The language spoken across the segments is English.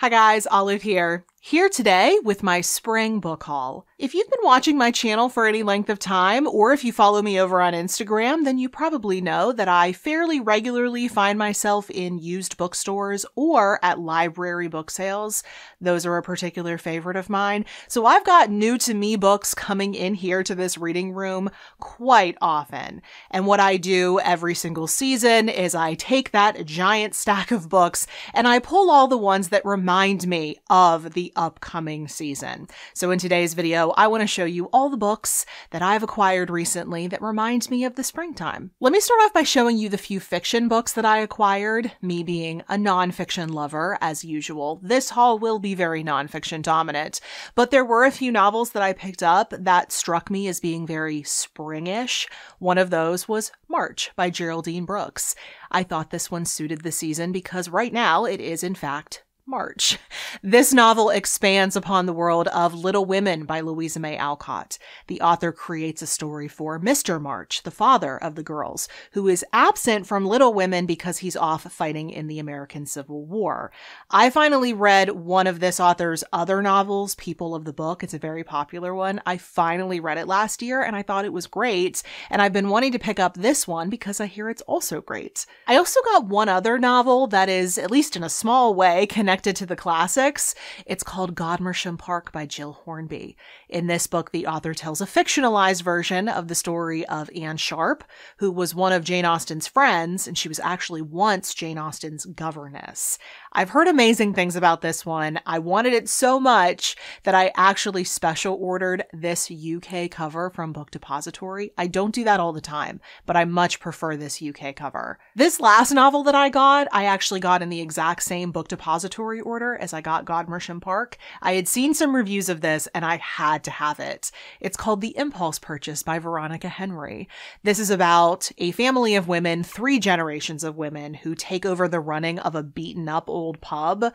Hi guys, Olive here today with my spring book haul. If you've been watching my channel for any length of time, or if you follow me over on Instagram, then you probably know that I fairly regularly find myself in used bookstores or at library book sales. Those are a particular favorite of mine. So I've got new to me books coming in here to this reading room quite often. And what I do every single season is I take that giant stack of books and I pull all the ones that remind me of the upcoming season. So in today's video, I want to show you all the books that I've acquired recently that remind me of the springtime. Let me start off by showing you the few fiction books that I acquired, me being a nonfiction lover as usual. This haul will be very nonfiction dominant, but there were a few novels that I picked up that struck me as being very springish. One of those was March by Geraldine Brooks. I thought this one suited the season because right now it is in fact March. This novel expands upon the world of Little Women by Louisa May Alcott. The author creates a story for Mr. March, the father of the girls, who is absent from Little Women because he's off fighting in the American Civil War. I finally read one of this author's other novels, People of the Book. It's a very popular one. I finally read it last year and I thought it was great. And I've been wanting to pick up this one because I hear it's also great. I also got one other novel that is, at least in a small way, connected to the classics. It's called Godmersham Park by Gill Hornby. In this book, the author tells a fictionalized version of the story of Anne Sharp, who was one of Jane Austen's friends, and she was actually once Jane Austen's governess. I've heard amazing things about this one. I wanted it so much that I actually special ordered this UK cover from Book Depository. I don't do that all the time, but I much prefer this UK cover. This last novel that I got, I actually got in the exact same Book Depository order as I got Godmersham Park. I had seen some reviews of this and I had to have it. It's called The Impulse Purchase by Veronica Henry. This is about a family of women, three generations of women, who take over the running of a beaten up old pub.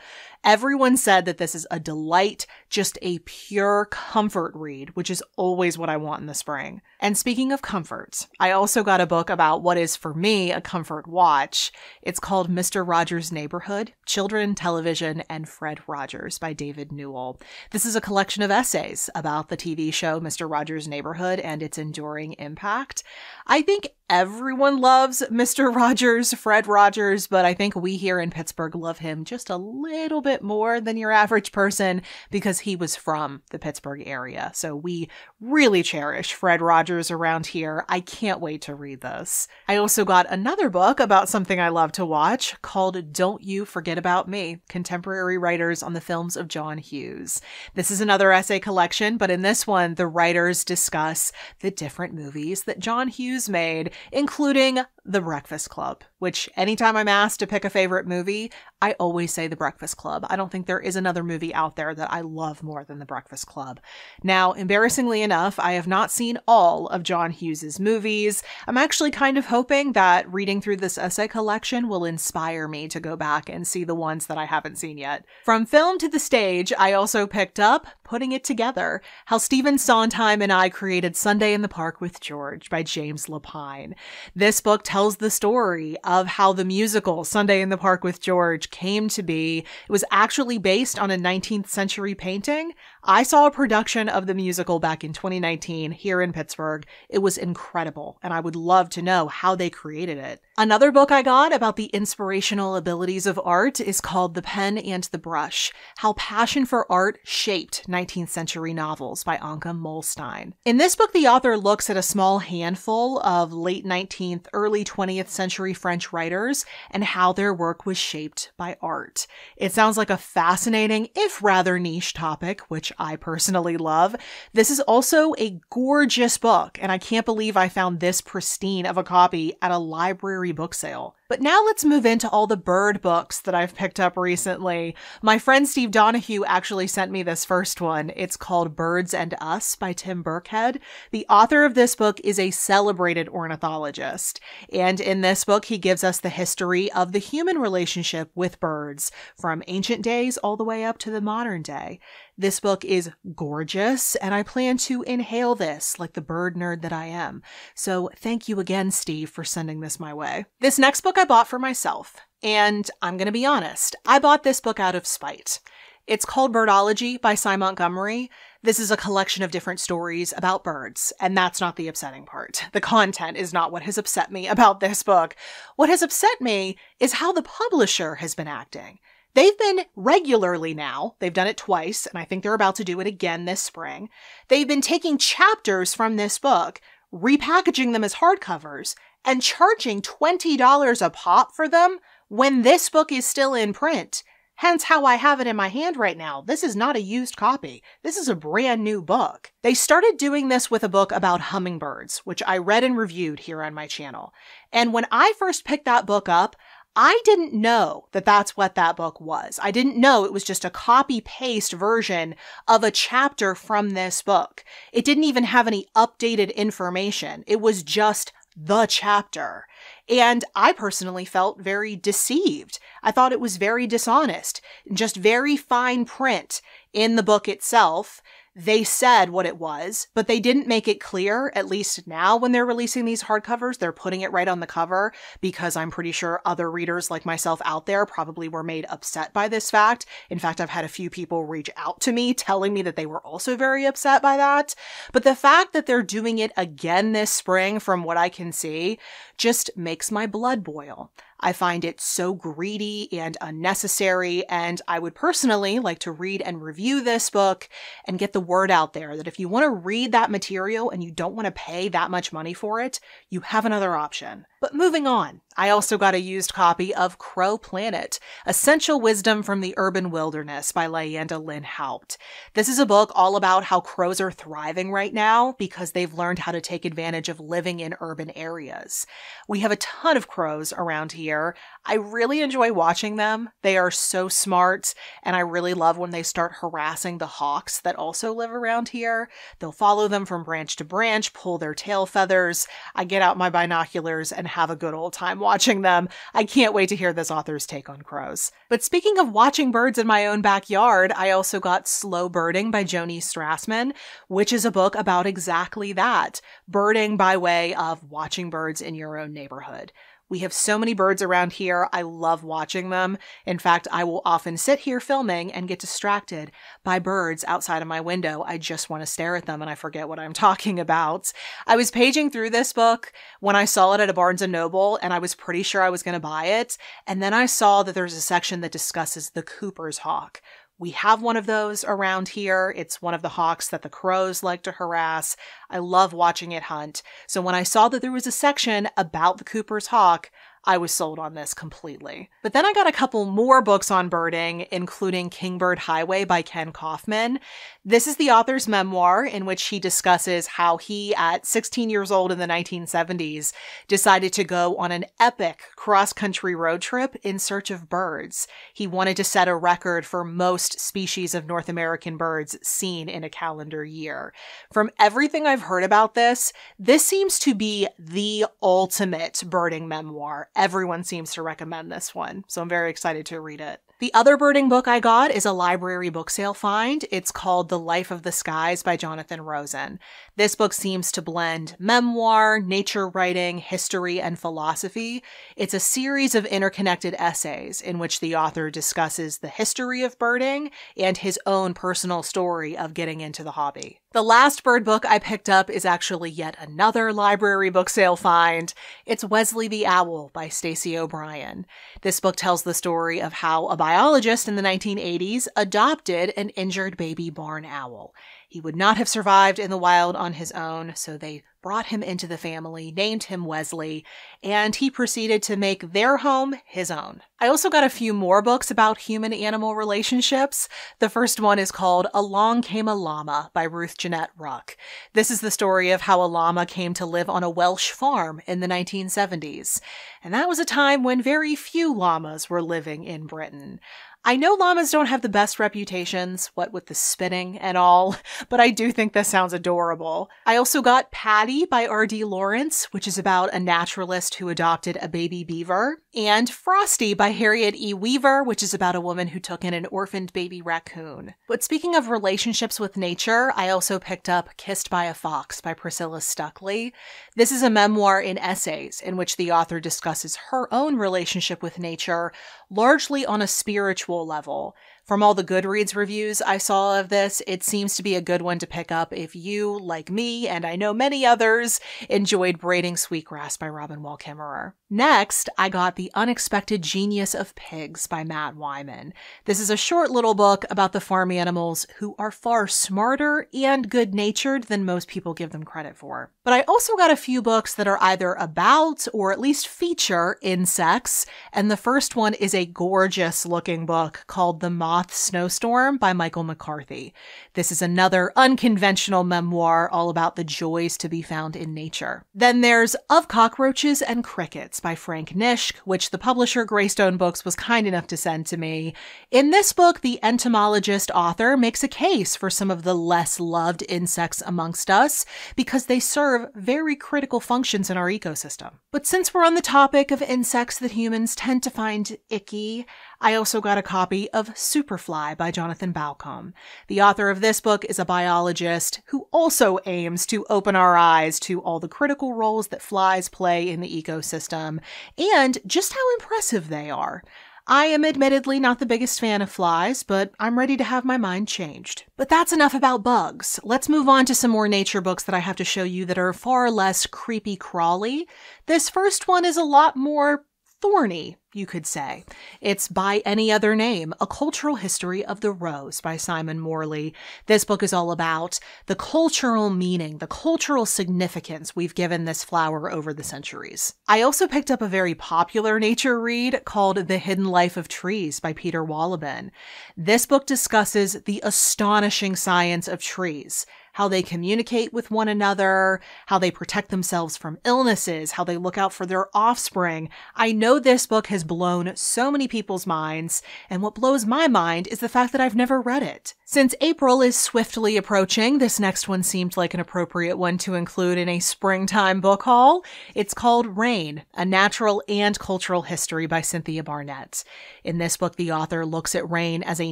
Everyone said that this is a delight, just a pure comfort read, which is always what I want in the spring. And speaking of comfort, I also got a book about what is for me a comfort watch. It's called Mr. Rogers' Neighborhood, Children, Television, and Fred Rogers by David Newell. This is a collection of essays about the TV show Mr. Rogers' Neighborhood and its enduring impact. I think everyone loves Mr. Rogers, Fred Rogers, but I think we here in Pittsburgh love him just a little bit more than your average person because he was from the Pittsburgh area. So we really cherish Fred Rogers around here. I can't wait to read this. I also got another book about something I love to watch called Don't You Forget About Me, Contemporary Writers on the Films of John Hughes. This is another essay collection, but in this one, the writers discuss the different movies that John Hughes made, including The Breakfast Club, which anytime I'm asked to pick a favorite movie, I always say The Breakfast Club. I don't think there is another movie out there that I love more than The Breakfast Club. Now, embarrassingly enough, I have not seen all of John Hughes's movies. I'm actually kind of hoping that reading through this essay collection will inspire me to go back and see the ones that I haven't seen yet. From film to the stage, I also picked up Putting It Together, How Stephen Sondheim and I Created Sunday in the Park with George by James Lapine. This book tells the story of how the musical Sunday in the Park with George came to be. It was actually based on a 19th century painting. I saw a production of the musical back in 2019 here in Pittsburgh. It was incredible, and I would love to know how they created it. Another book I got about the inspirational abilities of art is called The Pen and the Brush, How Passion for Art Shaped 19th Century Novels by Anka Muhlstein. In this book, the author looks at a small handful of late 19th, early 20th century French writers and how their work was shaped by art. It sounds like a fascinating, if rather niche topic, which I personally love. This is also a gorgeous book, and I can't believe I found this pristine of a copy at a library book sale. But now let's move into all the bird books that I've picked up recently. My friend Steve Donahue actually sent me this first one. It's called Birds and Us by Tim Burkhead. The author of this book is a celebrated ornithologist. And in this book, he gives us the history of the human relationship with birds from ancient days all the way up to the modern day. This book is gorgeous, and I plan to inhale this like the bird nerd that I am. So thank you again, Steve, for sending this my way. This next book I bought for myself, and I'm going to be honest, I bought this book out of spite. It's called Birdology by Sy Montgomery. This is a collection of different stories about birds, and that's not the upsetting part. The content is not what has upset me about this book. What has upset me is how the publisher has been acting. They've been regularly now, they've done it twice, and I think they're about to do it again this spring. They've been taking chapters from this book, repackaging them as hardcovers, and charging $20 a pop for them when this book is still in print. Hence how I have it in my hand right now. This is not a used copy. This is a brand new book. They started doing this with a book about hummingbirds, which I read and reviewed here on my channel. And when I first picked that book up, I didn't know that that's what that book was. I didn't know it was just a copy-paste version of a chapter from this book. It didn't even have any updated information. It was just the chapter. And I personally felt very deceived. I thought it was very dishonest, just very fine print in the book itself. They said what it was, but they didn't make it clear. At least now when they're releasing these hardcovers, they're putting it right on the cover, because I'm pretty sure other readers like myself out there probably were made upset by this fact. In fact, I've had a few people reach out to me telling me that they were also very upset by that. But the fact that they're doing it again this spring, from what I can see, just makes my blood boil. I find it so greedy and unnecessary, and I would personally like to read and review this book and get the word out there that if you want to read that material and you don't want to pay that much money for it, you have another option. But moving on, I also got a used copy of Crow Planet, Essential Wisdom from the Urban Wilderness by Lyanda Lynn Haupt. This is a book all about how crows are thriving right now because they've learned how to take advantage of living in urban areas. We have a ton of crows around here. I really enjoy watching them. They are so smart, and I really love when they start harassing the hawks that also live around here. They'll follow them from branch to branch, pull their tail feathers. I get out my binoculars and have a good old time watching them. I can't wait to hear this author's take on crows. But speaking of watching birds in my own backyard, I also got Slow Birding by Joan E. Strassmann, which is a book about exactly that, birding by way of watching birds in your own neighborhood. We have so many birds around here. I love watching them. In fact, I will often sit here filming and get distracted by birds outside of my window. I just want to stare at them and I forget what I'm talking about. I was paging through this book when I saw it at a Barnes and Noble, and I was pretty sure I was going to buy it. And then I saw that there's a section that discusses the Cooper's Hawk. We have one of those around here. It's one of the hawks that the crows like to harass. I love watching it hunt. So when I saw that there was a section about the Cooper's Hawk, I was sold on this completely. But then I got a couple more books on birding, including Kingbird Highway by Ken Kaufman. This is the author's memoir in which he discusses how he, at 16 years old in the 1970s, decided to go on an epic cross-country road trip in search of birds. He wanted to set a record for most species of North American birds seen in a calendar year. From everything I've heard about this, this seems to be the ultimate birding memoir. Everyone seems to recommend this one, so I'm very excited to read it. The other birding book I got is a library book sale find. It's called The Life of the Skies by Jonathan Rosen. This book seems to blend memoir, nature writing, history, and philosophy. It's a series of interconnected essays in which the author discusses the history of birding and his own personal story of getting into the hobby. The last bird book I picked up is actually yet another library book sale find. It's Wesley the Owl by Stacey O'Brien. This book tells the story of how a biologist in the 1980s adopted an injured baby barn owl. He would not have survived in the wild on his own, so they brought him into the family, named him Wesley, and he proceeded to make their home his own. I also got a few more books about human-animal relationships. The first one is called Along Came a Llama by Ruth Jeanette Ruck. This is the story of how a llama came to live on a Welsh farm in the 1970s, and that was a time when very few llamas were living in Britain. I know llamas don't have the best reputations, what with the spitting and all, but I do think this sounds adorable. I also got Patty by R.D. Lawrence, which is about a naturalist who adopted a baby beaver, and Frosty by Harriet E. Weaver, which is about a woman who took in an orphaned baby raccoon. But speaking of relationships with nature, I also picked up Kissed by a Fox by Priscilla Stuckley. This is a memoir in essays in which the author discusses her own relationship with nature, largely on a spiritual level. From all the Goodreads reviews I saw of this, it seems to be a good one to pick up if you, like me, and I know many others, enjoyed Braiding Sweetgrass by Robin Wall Kimmerer. Next, I got The Unexpected Genius of Pigs by Matt Wyman. This is a short little book about the farm animals who are far smarter and good-natured than most people give them credit for. But I also got a few books that are either about or at least feature insects, and the first one is a gorgeous-looking book called The Moth Snowstorm by Michael McCarthy. This is another unconventional memoir all about the joys to be found in nature. Then there's Of Cockroaches and Crickets by Frank Nischk, which the publisher Greystone Books was kind enough to send to me. In this book, the entomologist author makes a case for some of the less loved insects amongst us because they serve very critical functions in our ecosystem. But since we're on the topic of insects that humans tend to find icky, I also got a copy of Superfly by Jonathan Balcom. The author of this book is a biologist who also aims to open our eyes to all the critical roles that flies play in the ecosystem and just how impressive they are. I am admittedly not the biggest fan of flies, but I'm ready to have my mind changed. But that's enough about bugs. Let's move on to some more nature books that I have to show you that are far less creepy crawly. This first one is a lot more thorny, you could say. It's By Any Other Name, A Cultural History of the Rose by Simon Morley. This book is all about the cultural meaning, the cultural significance we've given this flower over the centuries. I also picked up a very popular nature read called The Hidden Life of Trees by Peter Walabin. This book discusses the astonishing science of trees, how they communicate with one another, how they protect themselves from illnesses, how they look out for their offspring. I know this book has blown so many people's minds, and what blows my mind is the fact that I've never read it. Since April is swiftly approaching, this next one seemed like an appropriate one to include in a springtime book haul. It's called Rain, A Natural and Cultural History by Cynthia Barnett. In this book, the author looks at rain as a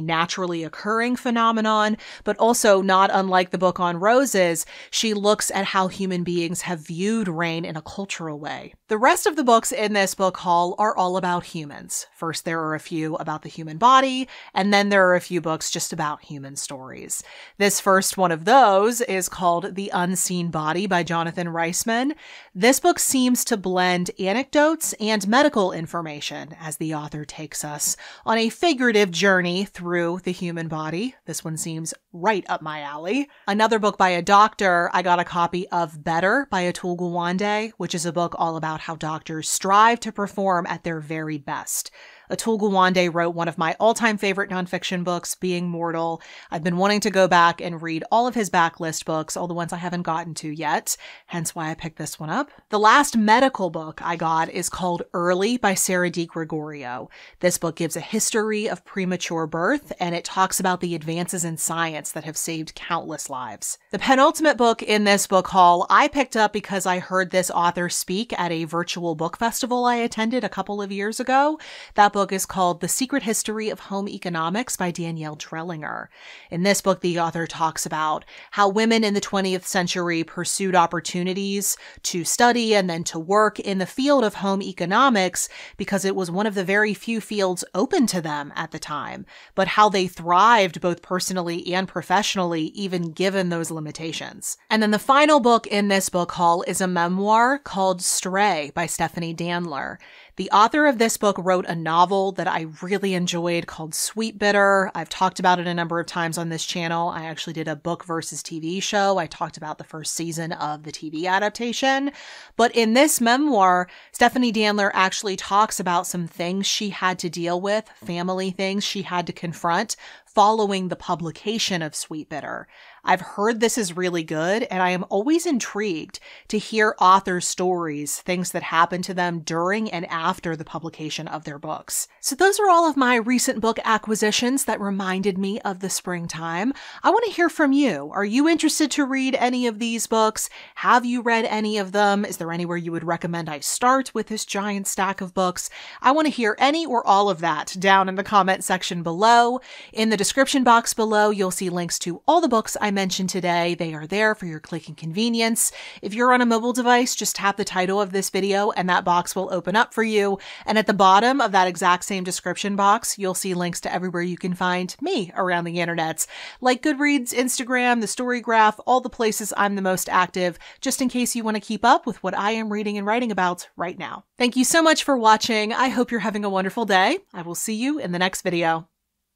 naturally occurring phenomenon, but also not unlike the book on roses, she looks at how human beings have viewed rain in a cultural way. The rest of the books in this book haul are all about humans. First, there are a few about the human body, and then there are a few books just about human stories. This first one of those is called The Unseen Body by Jonathan Reisman. This book seems to blend anecdotes and medical information as the author takes us on a figurative journey through the human body. This one seems right up my alley. Another book by a doctor, I got a copy of Better by Atul Gawande, which is a book all about how doctors strive to perform at their very best. Atul Gawande wrote one of my all-time favorite nonfiction books, Being Mortal. I've been wanting to go back and read all of his backlist books, all the ones I haven't gotten to yet, hence why I picked this one up. The last medical book I got is called Early by Sarah DiGregorio. This book gives a history of premature birth, and it talks about the advances in science that have saved countless lives. The penultimate book in this book haul I picked up because I heard this author speak at a virtual book festival I attended a couple of years ago. That book is called The Secret History of Home Economics by Danielle Drellinger. In this book, the author talks about how women in the 20th century pursued opportunities to study and then to work in the field of home economics because it was one of the very few fields open to them at the time, but how they thrived both personally and professionally, even given those limitations. And then the final book in this book haul is a memoir called Stray by Stephanie Danler. The author of this book wrote a novel that I really enjoyed called Sweet Bitter. I've talked about it a number of times on this channel. I actually did a book versus TV show. I talked about the first season of the TV adaptation. But in this memoir, Stephanie Danler actually talks about some things she had to deal with, family things she had to confront following the publication of Sweet Bitter. I've heard this is really good, and I am always intrigued to hear authors' stories, things that happened to them during and after the publication of their books. So those are all of my recent book acquisitions that reminded me of the springtime. I want to hear from you. Are you interested to read any of these books? Have you read any of them? Is there anywhere you would recommend I start with this giant stack of books? I want to hear any or all of that down in the comment section below. In the description box below, you'll see links to all the books I mentioned today. They are there for your clicking convenience. If you're on a mobile device, just tap the title of this video and that box will open up for you. And at the bottom of that exact same description box, you'll see links to everywhere you can find me around the internet, like Goodreads, Instagram, the Story Graph, all the places I'm the most active, just in case you want to keep up with what I am reading and writing about right now. Thank you so much for watching. I hope you're having a wonderful day. I will see you in the next video.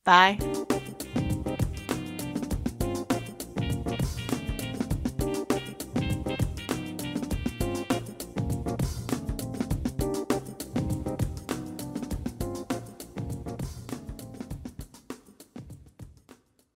Bye.